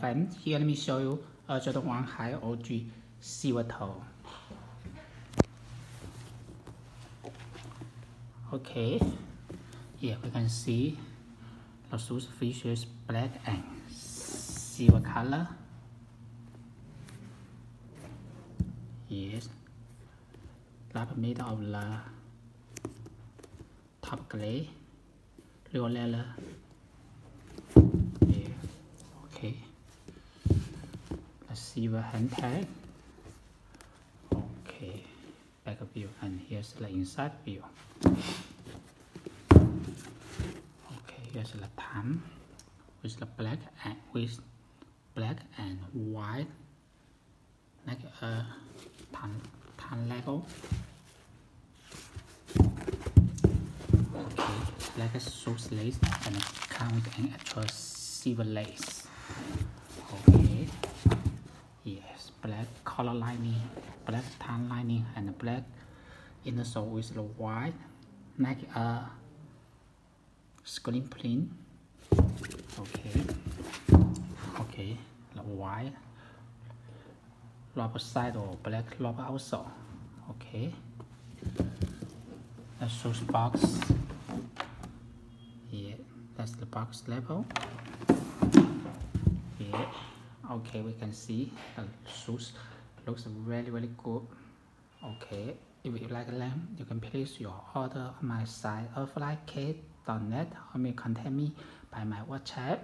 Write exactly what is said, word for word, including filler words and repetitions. Friends, here let me show you Air Jordan one High O G Silver Toe. Okay, here we can see the shoes features black and silver color. Yes, wrap made of the top gray, real leather. Yeah. Okay. Silver hand tag. Okay, back view, and here's the inside view. Okay, here's the thumb with the black and with black and white, like a thumb thumb logo. Okay, like a shoes lace and come with an extra silver lace. Okay. Yes, black color lining, black tan lining, and black inner sole with the white, like a screen print. Okay, okay, the white rubber side or black rubber outsole. Okay, the shoes box. Yeah, that's the box level. Yeah. Okay, we can see the shoes looks very very good. Okay, if you like them, you can place your order on my site airflykicks dot net or may contact me by my WhatsApp.